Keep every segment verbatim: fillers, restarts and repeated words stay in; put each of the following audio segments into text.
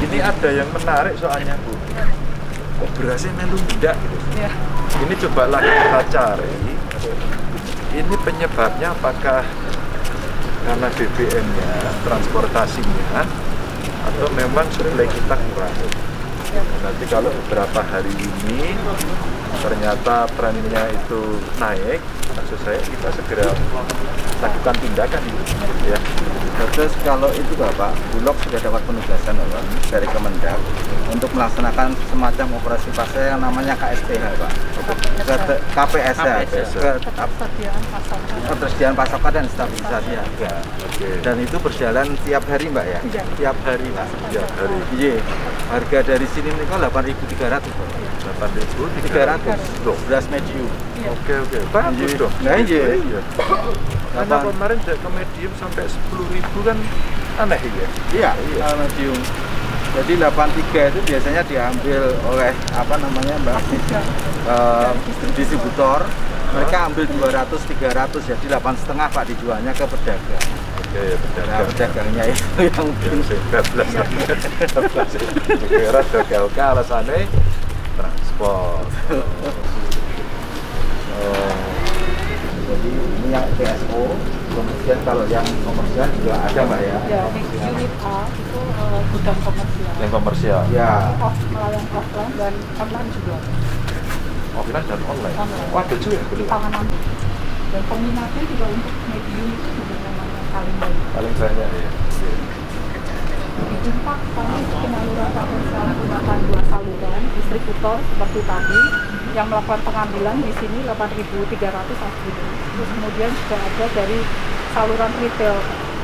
Ini ada yang menarik soalnya, Bu. Oh, berasnya melu tidak gitu. Ya. Ini coba lagi kita cari. Ini penyebabnya apakah karena B B M-nya, transportasinya, atau memang suplai kita kurang. Nanti kalau beberapa hari ini ternyata trennya itu naik, maksud saya kita segera lakukan tindakan ya. Terus kalau itu Bapak, Bulog sudah dapat penugasan Bapak, dari Kemendag untuk melaksanakan semacam operasi pasar yang namanya K S P H Pak, K P S H, ketersediaan pasokan dan stabilisasi harga. Dan itu berjalan tiap hari Mbak ya? Tiap hari Pak. Tiap hari. Iya. Harga dari sini nih kan delapan ribu tiga ratus Pak. delapan ribu tiga ratus. Beras medium. Oke oke. Bagus dong. Iya. Karena kemarin ke medium sampai sepuluh ribu kan aneh ya? Iya, iya. Medium. Jadi delapan tiga itu biasanya diambil oleh apa namanya Mbak uh, distributor. Mereka ambil dua ratus tiga ratus, jadi delapan setengah Pak dijualnya ke pedagang. Oke, pedagang. Nah, pedagangnya itu yang empat belas. empat belas. Alasannya transport. Jadi ini yang P S O, kemudian kalau yang komersial juga ada Mbak ya? Ya, unit A itu uh, gudang komersial. Yang komersial? Ya. Off, yang offline dan online juga. Offline dan online? Waduh juga ya? Panganan. Dan peminatnya juga untuk medium itu juga namanya paling banyak. Paling banyak ya? Dijumpa kami penyaluran komersial menggunakan dua saluran, distributor seperti tadi, yang melakukan pengambilan di sini delapan ribu tiga ratus asli. Terus kemudian juga ada dari saluran retail.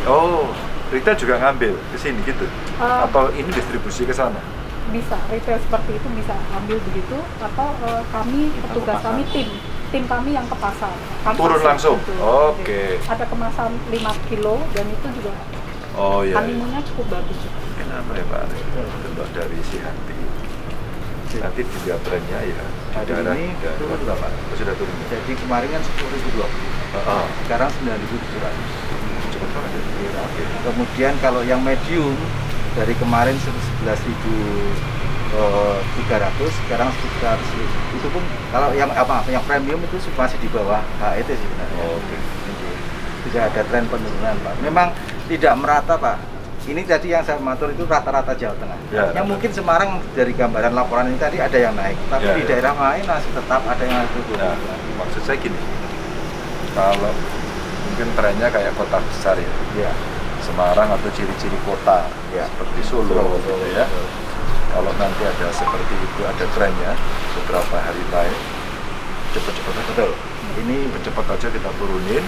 Oh, retail juga ngambil ke sini gitu? Uh, atau ini distribusi ke sana? Bisa, retail seperti itu bisa ambil begitu. Atau uh, kami, petugas kami, tim tim kami yang ke pasar. Kami turun langsung? Oke. Okay. Ada kemasan lima kilo dan itu juga oh, iya, animunya iya, cukup bagus. Kenapa ya Pak Ari? Bentuk dari si hati. Nanti tiga trennya ya hari ini turun Bapak? Sudah turun. Jadi kemarin kan sepuluh ribu dua puluh, uh-huh. Sekarang sembilan ribu tujuh ratus. Cukup banget ya? Iya, oke. Kemudian kalau yang medium dari kemarin sebelas ribu tiga ratus, sekarang sekitar itu pun kalau yang apa yang premium itu masih di bawah H E T sih sebenarnya. Oh, oke. Okay. Tidak ada tren penurunan Pak. Memang tidak merata Pak. Ini tadi yang saya matur itu rata-rata Jawa Tengah. Ya, yang rata. Mungkin Semarang dari gambaran laporan ini tadi ada yang naik, tapi ya, di daerah ya, lain masih tetap ada yang turun. Nah, maksud saya gini, kalau mungkin trennya kayak kota besar ya, ya. Semarang atau ciri-ciri kota ya, seperti Solo, Solo, Solo gitu ya. Solo. Kalau nanti ada seperti itu ada trennya beberapa hari naik, cepat-cepat betul. Ini cepat aja kita turunin.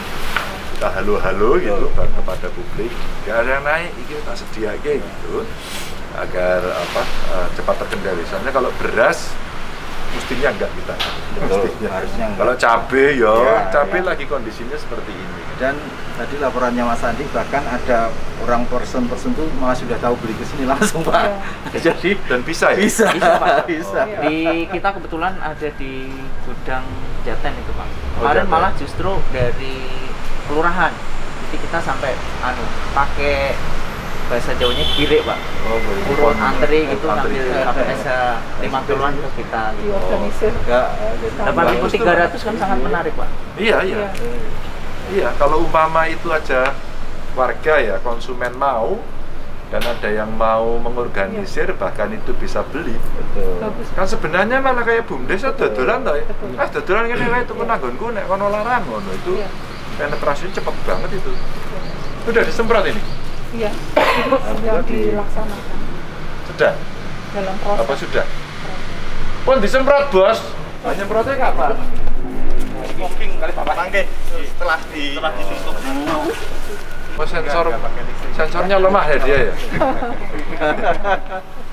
Kita halo-halo gitu oh, kepada publik, nggak ada yang naik, kita sedia aja gitu agar apa uh, cepat terkendali. Soalnya kalau beras mestinya enggak kita, oh, mestinya. Harusnya enggak. Kalau cabai ya, ya cabai ya, lagi kondisinya seperti ini. Dan tadi laporannya Mas Andi bahkan ada orang person-person tuh malah sudah tahu beli ke sini langsung Pak. Ya. Jadi dan bisa ya. Bisa, bisa Pak. Bisa. Oh, di kita kebetulan ada di gudang Jaten itu Pak. Kemarin oh, malah justru dari kelurahan, jadi kita sampai anu pakai bahasa Jawanya girik Pak, oh, turun antri gitu ngambil K P S H lima kiloan ke kita gitu. Diorganisir. delapan ribu tiga ratus kan sangat menarik Pak. Iya iya iya, kalau umpama itu aja warga ya konsumen mau dan ada yang mau mengorganisir iya, bahkan itu bisa beli. Betul. Bagus. Kan sebenarnya malah kayak bumdes dodolan toh. Ah dodolan ngene wae tuku nanggonku nek kono larang ngono itu. Penetrasinya cepat banget itu. Itu udah disemprot ini? Iya, itu sedang dilaksanakan. Sedang? Dalam proses. Apa sudah? Pun disemprot bos. Nah, nyemprotnya kapan? Mungkin kali Bapak tangke setelah di setelah disuntuk. Oh, sensor sensornya lemah ya dia ya.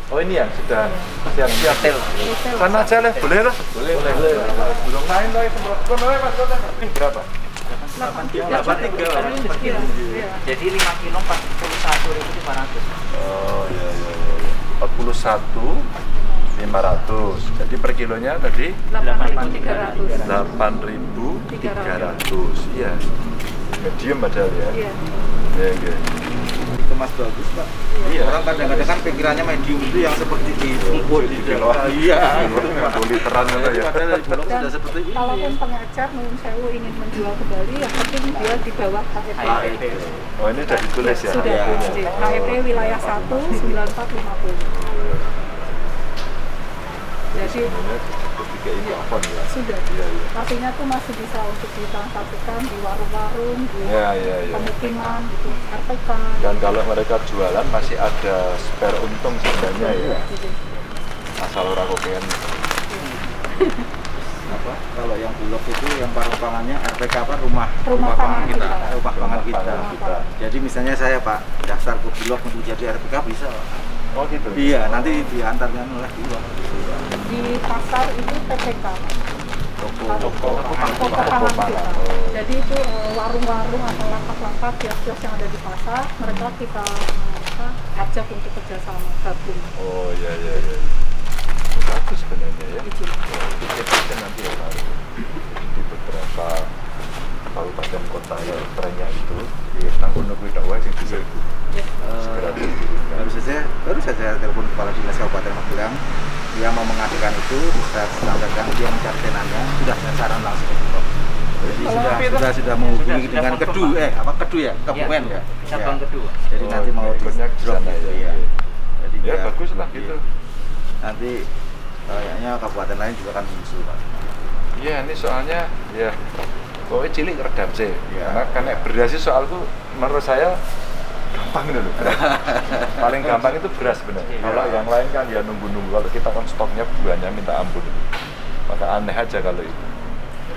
Oh ini ya sudah siap-siap. Sana aja lah, boleh lah. Boleh, boleh. Belum main loh semprot. Boleh Mas, ini berapa? delapan tiga, delapan tiga, delapan tiga. Jadi lima kilo empat puluh satu ribu lima ratus. Oh iya iya empat puluh satu ribu lima ratus. Jadi per kilonya tadi delapan ribu tiga ratus. delapan ribu tiga ratus. Iya. medium padahal ya. Iya. Ya, ya. Kemas bagus, Pak. Iya. Orang kadang-kadang kan pikirannya medium itu yang seperti dikumpul di bawah. Iya, itu enggak boliteran ya. Padahal di Bulog sudah seperti ini. Kalaupun pengajar nuwun sewu ingin menjual ke Bali, yang penting dia di bawah H P P. Oh, ini sudah ditulis ya. Sudah. H P P wilayah satu sembilan empat lima nol. Jadi ketiga ini open ya? Sudah, ya, ya. Artinya tuh masih bisa untuk ditransaksikan di warung-warung, di ya, ya, ya. Pemukiman, di R P K. Dan kalau mereka jualan masih ada spare untung sebenarnya ya? Gitu. Asal orang kopian. Apa? Kalau yang Bulog itu yang paruh pangannya R P K apa? Rumah, rumah, rumah pangan kita. kita. Rumah pangan kita. Kita. kita. Jadi misalnya saya Pak, daftar ke Bulog untuk jadi R P K bisa. Oh gitu? Iya, nanti diantarnya oleh Bulog. Di pasar itu P P K, toko pangan. Jadi itu warung-warung atau lapak-lapak kios-kios yang ada di pasar, mereka kita apa, ajak untuk kerjasama gabung. Oh iya iya iya. Bagus sebenarnya ya. Itu nanti ya baru di beberapa kabupaten kota yang trennya itu di tanggung negeri dakwah yang bisa itu. Baru saja baru saja telepon kepala dinas kabupaten Ngabean. Dia mau mengadakan itu, saya sampaikan dia mencari tenannya, sudah saran langsung ke Bulog. Jadi oh, sudah, sudah sudah menghubungi dengan Kedu, eh apa Kedu ya, Kabupaten ya. Cabang Kedu. Jadi oh, nanti mau turunnya ke sana ya. Ya, jadi ya, ya bagus lah gitu. Nanti kayaknya uh, kabupaten lain juga akan muncul Pak. Iya, ini soalnya ya pokoknya cilik redam sih. Ya, karena karena ya. Berhasil soalku menurut saya gampang dulu, paling gampang itu beras benar. Kalau yang lain kan ya nunggu-nunggu, kalau kita kan stoknya buahnya minta ampun, maka aneh aja kalau itu.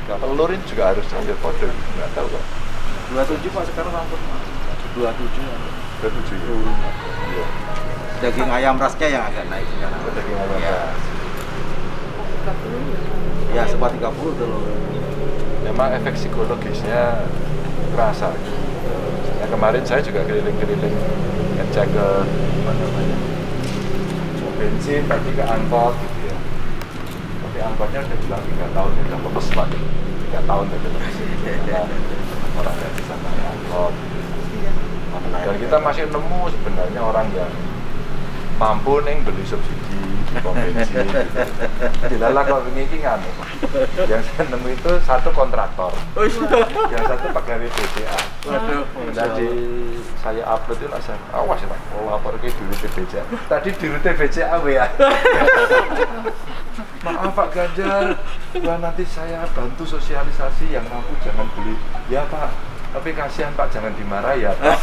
Telur ini juga harus hampir kode, nggak tahu kok. dua puluh tujuh Pak sekarang ampun, dua puluh tujuh. dua puluh tujuh ya. Iya. Daging ayam rasnya yang agak naik sekarang. Daging ayam ras. Ya sempat tiga puluh telur. Memang efek psikologisnya terasa. Ya, kemarin saya juga keliling-keliling ngecek ke apa namanya bensin, tadi ke angkot gitu ya. Tapi angkotnya udah bilang tiga tahun ya, udah lepas lagi tiga tahun udah lepas karena orang yang bisa naik angkot dan kita masih nemu sebenarnya orang yang mampu neng beli subsidi bensin gitu. Dilalah kalau ini nganu yang saya nemu itu satu kontraktor yang satu pegawai B B M. Waduh, jadi saya upload itu langsung awas ya Pak, lapor ke dulu T B C A tadi di rute B C A ya. Maaf Pak Ganjar, Wah, nanti saya bantu sosialisasi yang mampu jangan beli ya Pak, tapi kasihan Pak, jangan dimarah ya Pak.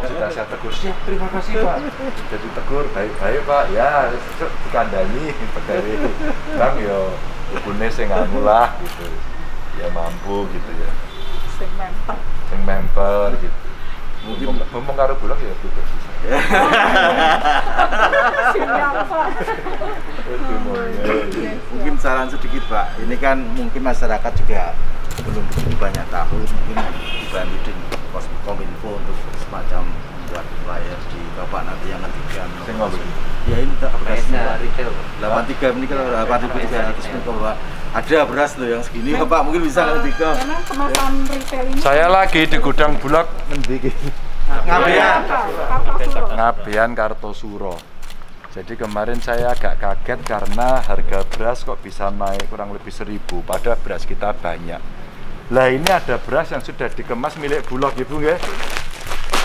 Oh, sudah saya tegur, siap terima kasih Pak. Jadi tegur baik-baik Pak, ya dikandani pegawai bang yo hubunnya saya nganu lah gitu ya, mampu gitu ya sing memper sing memper gitu mungkin ngomong karo Bulog ya gitu sing memper mungkin saran sedikit Pak, ini kan mungkin masyarakat juga belum begitu banyak tahu, mungkin dibantu dengan Kominfo untuk semacam buat flyer di Bapak nanti yang ketiga. Ya ini tak beras retail. delapan puluh tiga ini kalau delapan ribu tiga ratus Bapak. Ada beras loh yang segini Bapak, mungkin bisa ketiga. Saya lagi di gudang Bulog Ngabean. Ngabean Kartasura. Jadi kemarin saya agak kaget karena harga beras kok bisa naik kurang lebih seribu, padahal beras kita banyak. Lah ini ada beras yang sudah dikemas milik Bulog gitu ya.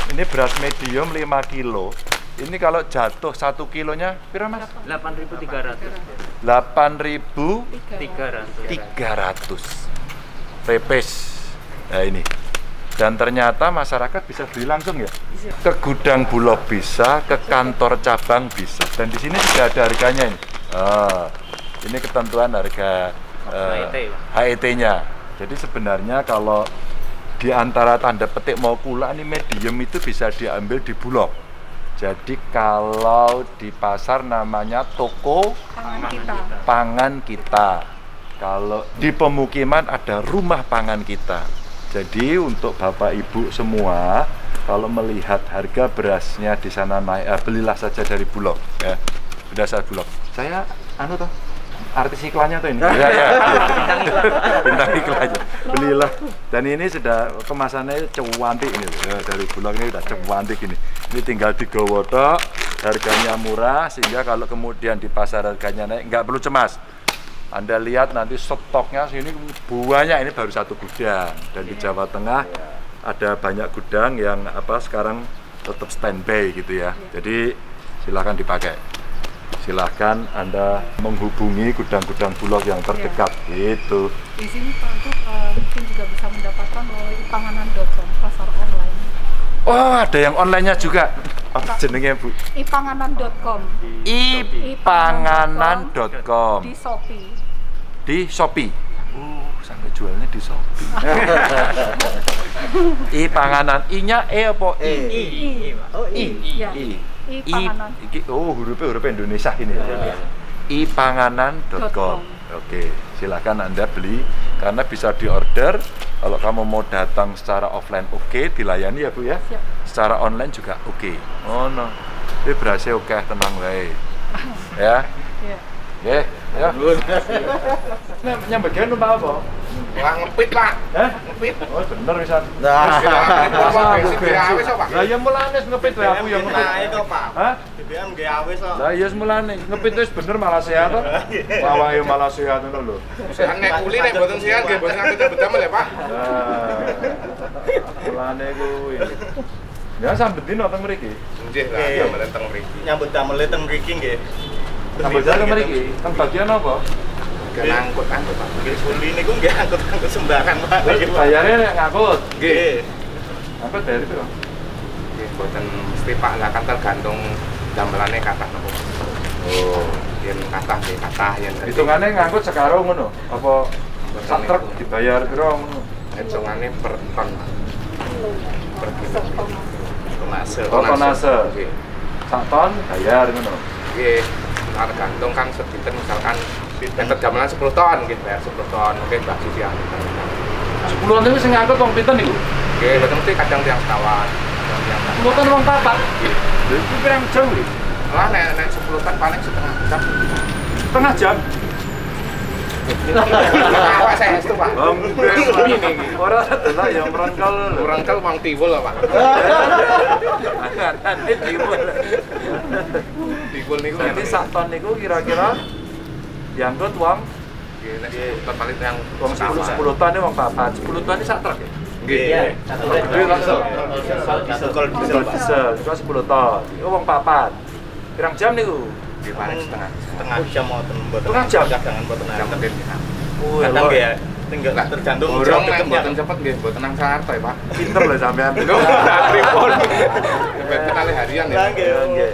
Ini beras medium lima kilo. Ini kalau jatuh satu kilonya, berapa Mas? delapan ribu tiga ratus. delapan ribu tiga ratus. Repes. Nah ini. Dan ternyata masyarakat bisa beli langsung ya, ke gudang Bulog bisa, ke kantor cabang bisa, dan di sini sudah ada harganya ini. Ah, ini ketentuan harga eh, H E T-nya. Jadi sebenarnya kalau di antara tanda petik mau kula ini medium itu bisa diambil di Bulog. Jadi kalau di pasar namanya toko pangan kita. Pangan kita. Kalau di pemukiman ada rumah pangan kita. Jadi untuk Bapak Ibu semua, kalau melihat harga berasnya di sana naik, eh, belilah saja dari Bulog. Ya. Sudah saya Bulog. Saya anu toh artis iklannya tuh ini. Ya, ya. Bintang iklan. Bintang iklan. Belilah. Dan ini sudah kemasannya cewantik ini. Ya, dari Bulog ini sudah cewantik ini. Ini tinggal digowo tok, harganya murah sehingga kalau kemudian di pasar harganya naik nggak perlu cemas. Anda lihat nanti stoknya sini banyak, ini baru satu gudang. Dan di Jawa Tengah ada banyak gudang yang apa sekarang tetap standby gitu ya. Jadi silahkan dipakai. Silahkan Anda menghubungi gudang-gudang Bulog yang terdekat ya. Itu. Di sini Pak Gu, uh, mungkin juga bisa mendapatkan melalui ipanganan dot com pasar online. Oh, ada yang online-nya juga. Jenenge Bu. ipanganan dot com. ipanganan dot com. Di Shopee. Di Shopee. Uh, sampai jualnya di Shopee. Ipanganan, I-nya E apa? I. I. I. Oh, I. I. Ipanganan. I. Oh, huruf-huruf Indonesia ini. ipanganan dot com. Oke, silakan Anda beli karena bisa diorder. Kalau kamu mau datang secara offline oke, okay, dilayani ya Bu ya. Siap. Secara online juga oke. Okay. Oh no, ini berhasil oke, okay, tenang wae. Ya. Iya. Nggih, ya. Nyam bagian numpak apa? Lah ngepit, Pak. Hah? Ngepit. Oh, bener pisan. Nah, wis Pak. Lah ya mulane ngepit wae aku ya ngepit. Nah, itu Pak. Hah? B B M nggih awis kok. Lah ya mulane ngepit wis bener malah sehat to. Awake malah sehat ngono lho. Sehat nek kuli nek mboten sehat nggih mboten ngepit bedamel ya, Pak. Nah. Mulane kuwi. Ya sambetin nang mriki. Nggih, lah ya melenteng mriki. Nyambut damel teng mriki nggih. Tambah jalan meriki, kan bagian apa? Gak ngangkut-ngangkut Pak. Beli ini gue gak ngangkut-ngangkut sembarang Pak. Bayarnya ngangkut? Gak. Apa dari itu Pak? Gak, buatan mesti Pak, gak kan tergantung gamelannya katah. Oh, yang katah, yang katah hitungannya ngangkut sekarung ngono? Apa satrek dibayar gerong? Hitungannya per ton Pak. Per ton tonase. Oh, tonase. Sak ton bayar ngono? Gak. Tergantung kan sedikit, misalkan meter gamelan sepuluh ton mungkin bayar sepuluh ton, mungkin Mbak Sisi yang sepuluh ton itu bisa ngangkut uang pinten itu? Oke, betul-betul kadang tiang sekawan sepuluh ton uang papat? Iya itu berapa jauh ya? Lah, naik sepuluh ton paling setengah jam setengah jam? Apa saya itu Pak? Orang adalah yang merengkel merengkel uang tiwul Pak. Ini tiwul tiwul niku nanti sak ton niku kira-kira diangkut uang paling yang uang sepuluh ton ini uang papat sepuluh ton ini sak truk ya? Iya gede langsung diesel diesel itu sepuluh ton itu uang papat pirang jam niku? Di paling setengah setengah jam mau tembok setengah jam jangan buat tenang tapi kadang ya tinggal tergantung orang buatan cepat gak buat tenang sangat toh Pak pinter loh sampean nggak nggak tripon sampean kali harian ya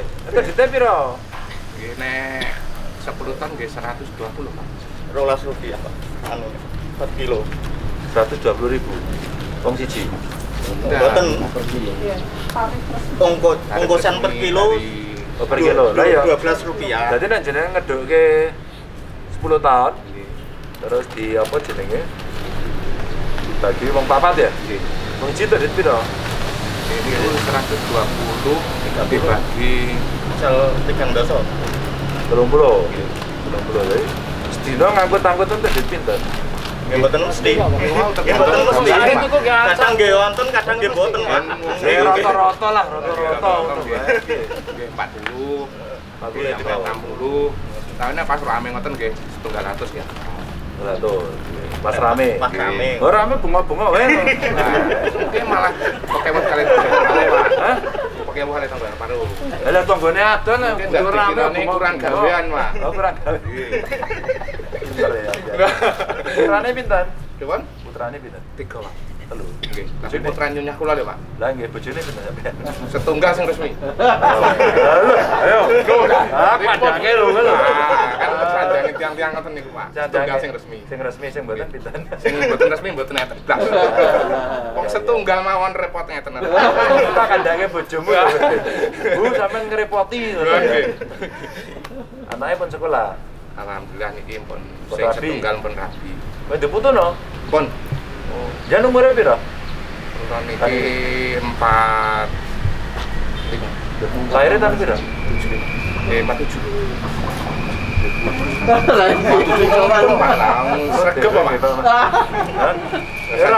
itu kita piro gini sepuluh ton gak seratus dua puluh Pak rolas rupiah Pak anu per kilo seratus dua puluh ribu tong siji buatan ongkos ongkosan per kilo per kilo, lah ya dua belas rupiah. Jadi nek jenenge ngedokke sepuluh tahun. Terus di apa jenenge? Dibagi wong papat ya? Nggih. Wong cita dit pira? Niku seratus dua puluh dibagi sel tiga puluh. tiga puluh. Nggih. tiga puluh lho. Sedina ngangkut-angkut ten dit pinten? Nggih mboten mesti. Nggih mboten mesti. Kadang nggih wonten, kadang nggih mboten. Rata-rata lah, rata-rata. empat puluh, ya, enam puluh. Tahunnya pas rame ngoten nggih, setunggal ratus ya. seratus. Pas rame. Pas rame. Oh, rame bunga-bunga wae. Nah, malah Pokemon kali itu. Hah? Pokemon kali tanggal paru. Lah tanggone adon rame kurang gawean, Pak. Oh, kurang gawe. Pinter ya. Putrane pinten? Dewan? Putrane pinten? tiga, Pak. Halo. Nggih. Tapi putra nyunyah kula lho, Pak. Lah nggih bojone pinten sampean? Setunggal sing resmi. Halo. Ayo, go. Ah, padange lho lho. Kan padange tiang-tiang ngoten niku, Pak. Setunggal sing resmi. Sing resmi sing mboten pinten? Sing mboten resmi mboten enten. Wong setunggal mawon repot ngeten. Kita kandange bojomu. Bu, sampean ngrepoti lho. Nggih. Anake pun sekolah. Alhamdulillah niki pun sing setunggal pun rabi. Wis diputuno? Pun. Ya nomornya berapa? Tahun ini empat lahirnya tahun berapa? empat tujuh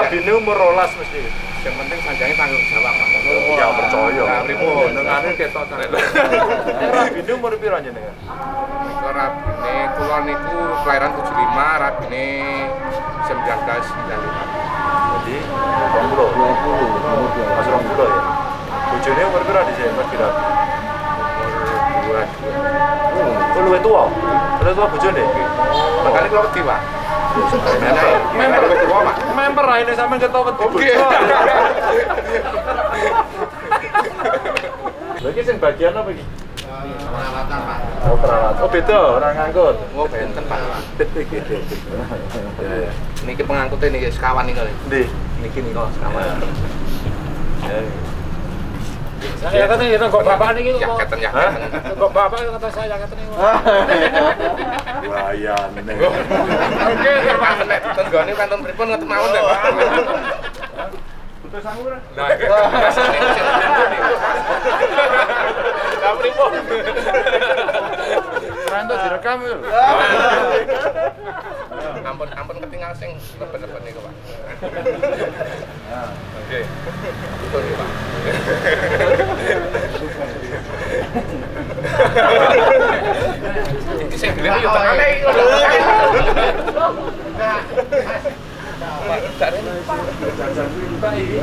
Ini umur rolas mesti. Yang penting sanjange tanggung jawab. Ya percaya. Nah, pripun nengane ketok tenan. Rabine umur pira jenengan? Rabine kula niku kelahiran tujuh lima, rabine seribu sembilan ratus sembilan puluh lima. Jadi dua puluh. Mas dua puluh ya. Bojone umur pira dhisik, Mas Bira? Umur dua puluh dua. Luwih tuwa. Luwih tuwa bojone. Makane kula wedi, Pak. Member member aja sama ketawa ketiga. Lagi sing bagian apa iki? Perawatan, Pak. Oh, perawatan. Oh, beda, orang ngangkut. Oh, benten, Pak. Niki pengangkute niki sekawan niki. Ndi? Niki niki sekawan. Saya kata ini kok bapak niki kok kok bapak kata saya kata niku. Bayane. Oke, Pak Senet, tenggone kantun pripun ngoten mawon to, Pak. Butuh sangu ora? Lah. Lah pripun? Randut direkam lho. Ampun, ampun ketinggal sing lepen-lepen niku, Pak. Oke. Betul ya, Pak. Ini saya bilang yuk tangannya ini udah tangannya nah, Pak, caranya lupa jangan-jangan lupa ini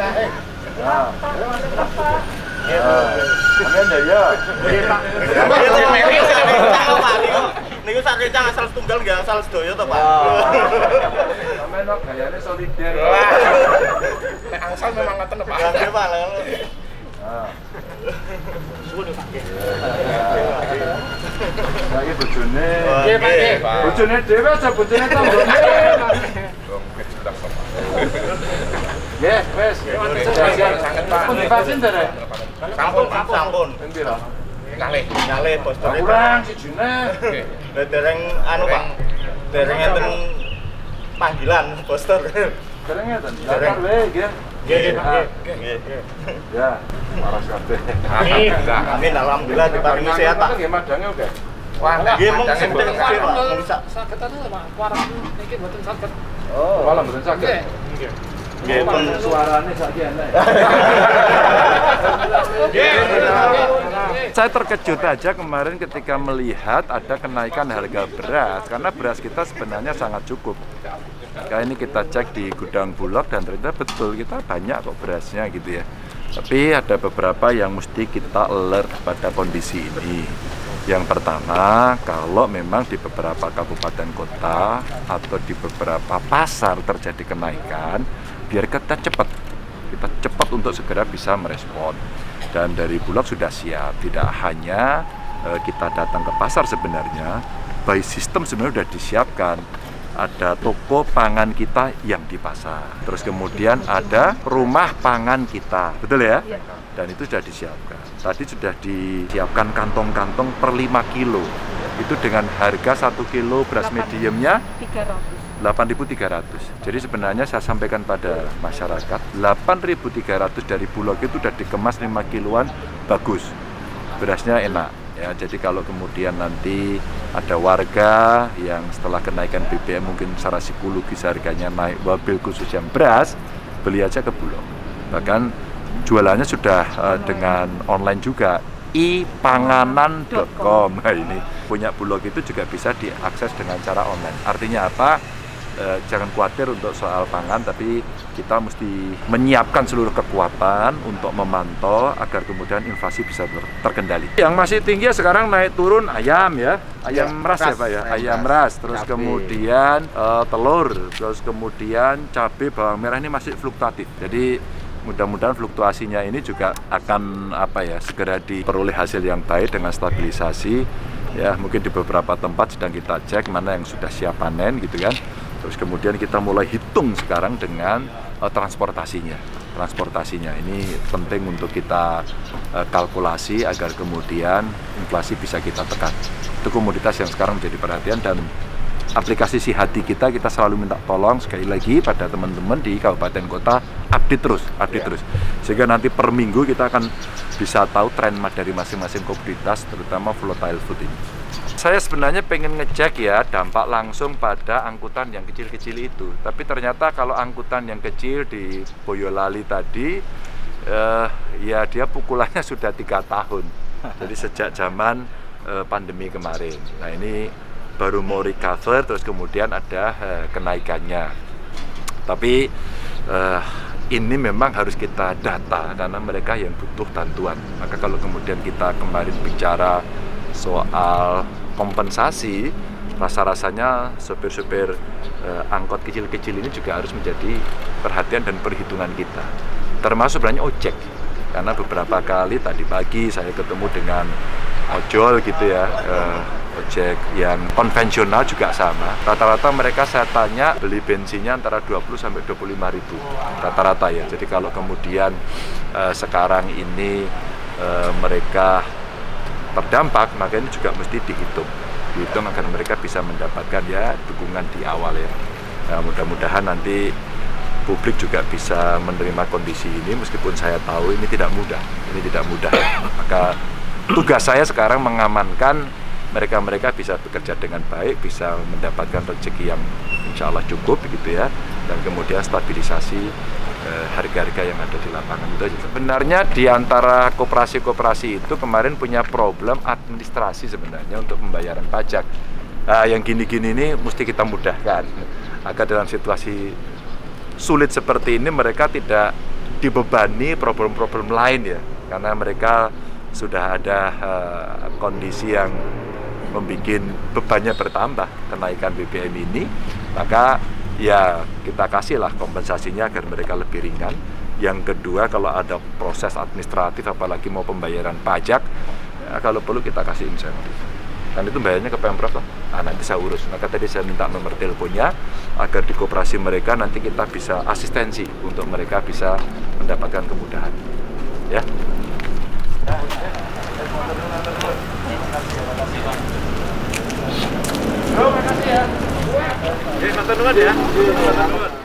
nah, ini masih berapa? Amin ya, iya iya, Pak ini saya minta lho, Pak ini saya minta asal setunggal, nggak asal sedoyo toh, Pak amin, Pak, gayanya solider asal memang ngeten lho, Pak gayanya, Pak sudah pakai. Saya bojone. Nggih, Pak. Bojone dhewe aja bojone tanggone. Wong kecil sama. Nggih, wes. Sangat Pak. Pun divaksin ta, Rek? Sampun, sampun. Ping pira? Kalih. Kalih bojone. Kurang sijune. Nggih. Lah dereng anu, Pak. Dereng enten panggilan booster. Dereng enten. Dereng wae, nggih. Nggih, nggih. Nggih. Ya. Maras kabeh. Amin. Amin alhamdulillah diparingi sehat, Pak. Nggih madange oke. Wah, nggih mung sing saketane Pak. Kuarang niki mboten saget. Oh, malah mboten saget. Nggih. Nggih, pun suarane saiki enak. Nggih. Saya terkejut aja kemarin ketika melihat ada kenaikan harga beras karena beras kita sebenarnya sangat cukup. Kayak ini kita cek di gudang Bulog dan ternyata betul kita banyak kok berasnya gitu ya. Tapi ada beberapa yang mesti kita alert pada kondisi ini. Yang pertama, kalau memang di beberapa kabupaten kota atau di beberapa pasar terjadi kenaikan, biar kita cepat, kita cepat untuk segera bisa merespon. Dan dari Bulog sudah siap, tidak hanya eh, kita datang ke pasar sebenarnya, by system sebenarnya sudah disiapkan. Ada toko pangan kita yang di pasar, terus kemudian ada rumah pangan kita, betul ya? Dan itu sudah disiapkan. Tadi sudah disiapkan kantong-kantong per lima kilo, itu dengan harga satu kilo beras mediumnya delapan ribu tiga ratus. Jadi sebenarnya saya sampaikan pada masyarakat, delapan ribu tiga ratus dari Bulog itu sudah dikemas lima kiloan, bagus, berasnya enak. Ya, jadi kalau kemudian nanti ada warga yang setelah kenaikan B B M mungkin secara psikologis harganya naik, wabil khusus yang beras, beli aja ke Bulog. Bahkan jualannya sudah uh, dengan online juga, i panganan titik com. Nah, ini punya Bulog itu juga bisa diakses dengan cara online. Artinya apa? Uh, jangan khawatir untuk soal pangan, tapi kita mesti menyiapkan seluruh kekuatan untuk memantau agar kemudian inflasi bisa terkendali. Yang masih tinggi sekarang naik turun ayam ya, ayam ras ya Pak ya, ayam ras, terus kemudian uh, telur, terus kemudian cabai, bawang merah ini masih fluktuatif. Jadi mudah-mudahan fluktuasinya ini juga akan apa ya segera diperoleh hasil yang baik dengan stabilisasi. Ya mungkin di beberapa tempat sedang kita cek mana yang sudah siap panen gitu kan. Terus kemudian kita mulai hitung sekarang dengan uh, transportasinya. Transportasinya ini penting untuk kita uh, kalkulasi agar kemudian inflasi bisa kita tekan. Itu komoditas yang sekarang menjadi perhatian dan aplikasi Si Hati kita, kita selalu minta tolong sekali lagi pada teman-teman di kabupaten kota, update terus, update terus. Sehingga nanti per minggu kita akan bisa tahu tren dari masing-masing komunitas, terutama volatile food ini. Saya sebenarnya pengen ngecek ya dampak langsung pada angkutan yang kecil-kecil itu. Tapi ternyata kalau angkutan yang kecil di Boyolali tadi, eh, ya dia pukulannya sudah tiga tahun. Jadi sejak zaman eh, pandemi kemarin. Nah ini baru mau recover, terus kemudian ada eh, kenaikannya. Tapi eh, ini memang harus kita data karena mereka yang butuh bantuan. Maka kalau kemudian kita kemarin bicara soal kompensasi, rasa-rasanya sopir-sopir eh, angkot kecil-kecil ini juga harus menjadi perhatian dan perhitungan kita. Termasuk banyak ojek. Karena beberapa kali tadi pagi saya ketemu dengan ojol gitu ya, eh, ojek yang konvensional juga sama. Rata-rata mereka saya tanya beli bensinnya antara dua puluh sampai dua puluh lima ribu rata-rata ya. Jadi kalau kemudian eh, sekarang ini eh, mereka terdampak, maka ini juga mesti dihitung, dihitung agar mereka bisa mendapatkan ya dukungan di awal ya. Nah, mudah-mudahan nanti publik juga bisa menerima kondisi ini, meskipun saya tahu ini tidak mudah, ini tidak mudah. Maka tugas saya sekarang mengamankan mereka-mereka bisa bekerja dengan baik, bisa mendapatkan rezeki yang insya Allah cukup begitu ya, dan kemudian stabilisasi harga-harga yang ada di lapangan itu aja. Sebenarnya di antara koperasi-koperasi itu kemarin punya problem administrasi sebenarnya untuk pembayaran pajak. Nah, yang gini-gini ini mesti kita mudahkan agar dalam situasi sulit seperti ini mereka tidak dibebani problem-problem lain ya, karena mereka sudah ada uh, kondisi yang membuat bebannya bertambah kenaikan B B M ini. Maka ya kita kasihlah kompensasinya agar mereka lebih ringan. Yang kedua, kalau ada proses administratif apalagi mau pembayaran pajak ya, kalau perlu kita kasih insentif. Dan itu bayarnya ke Pemprov lah. Nah, nanti saya urus. Maka tadi saya minta nomor teleponnya agar di koperasi mereka nanti kita bisa asistensi untuk mereka bisa mendapatkan kemudahan. Ya. Terima kasih ya. Oke, satu dua ya.